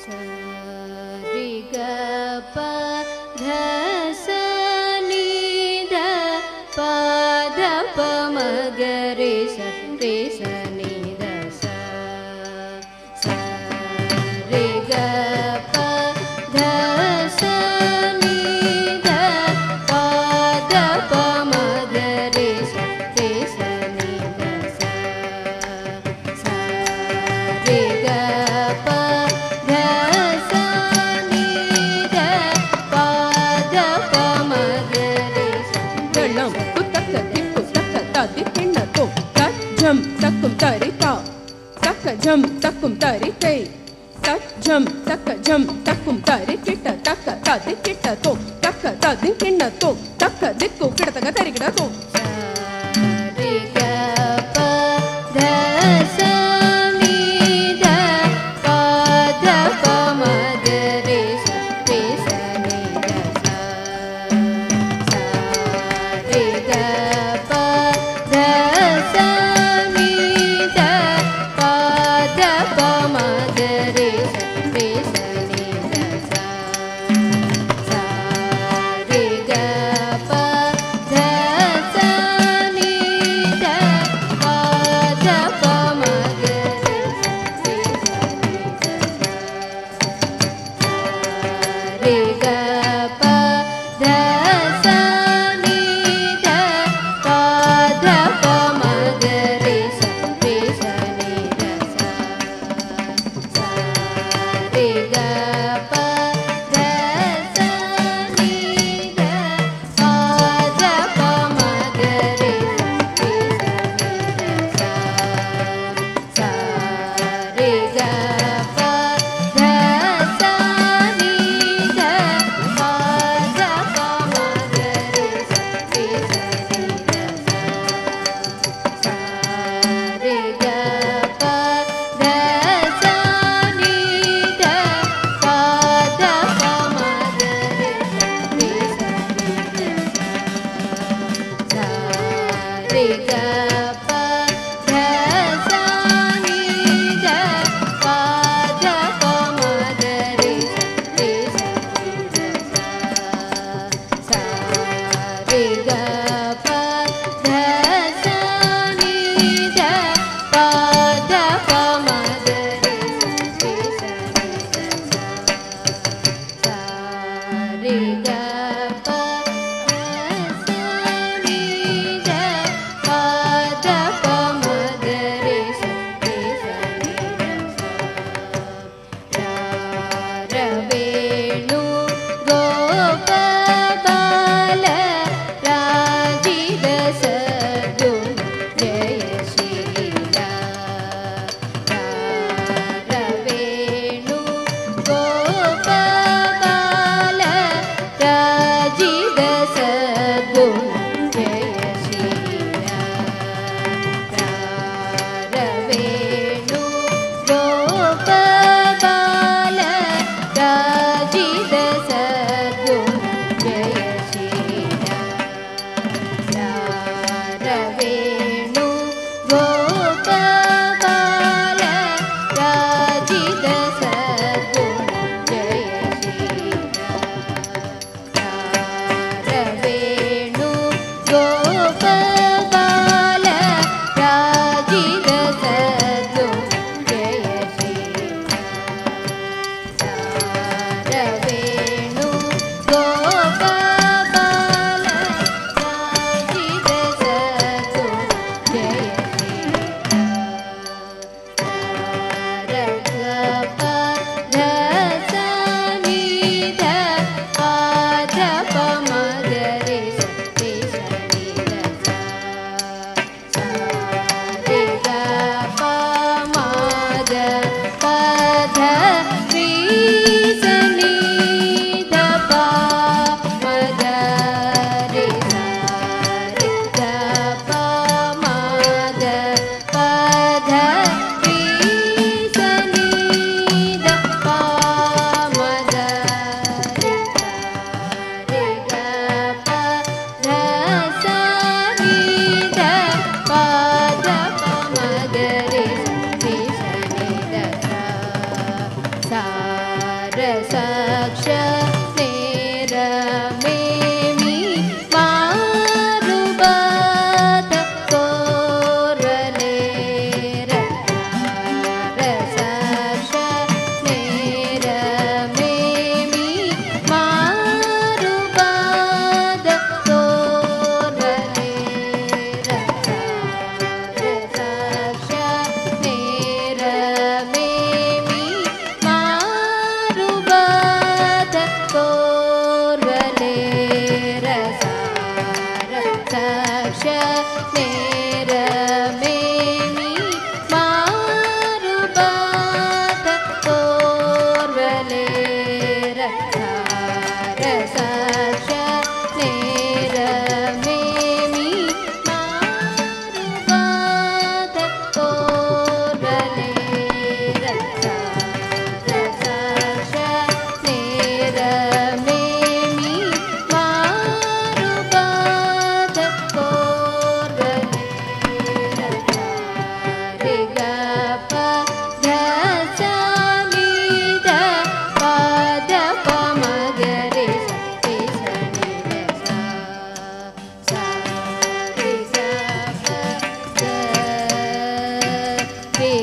Sari ga pa dha sa ni dha pa dha pa ma ga re sa ni dha sa. Sari ga pa dha sa ni dha pa dha pa ma ga re sa ni dha sa. Sari ga pa jam takum tari tei tak jam takum tari kita tak ta dik kita to tak ta dik kinna to tak dikku kita tak tari kita to. Sari ga pa dha sa ni dha pa dha pa ma ga re sa ni dha sa. Sari ga pa dha sa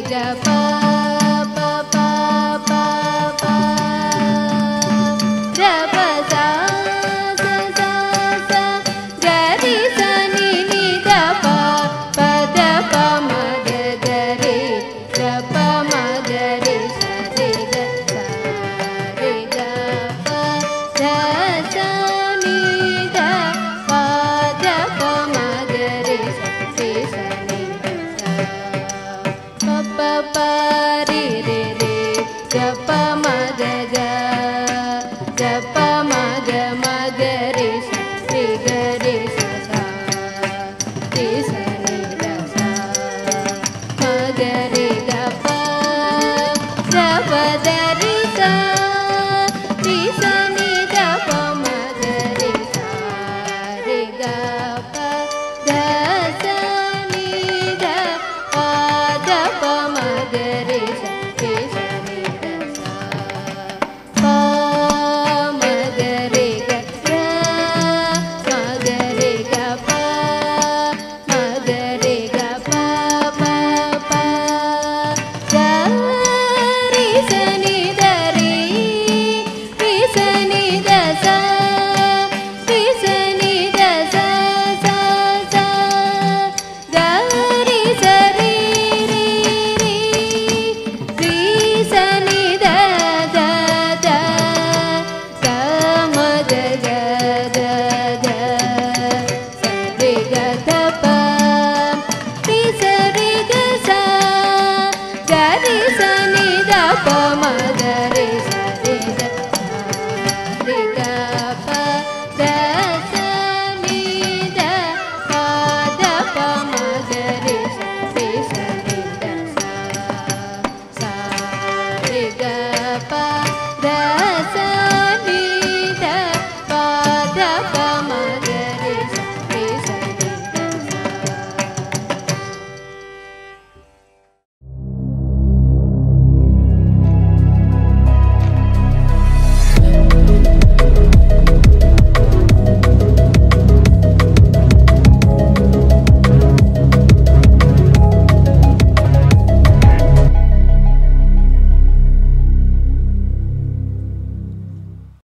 Ga PA.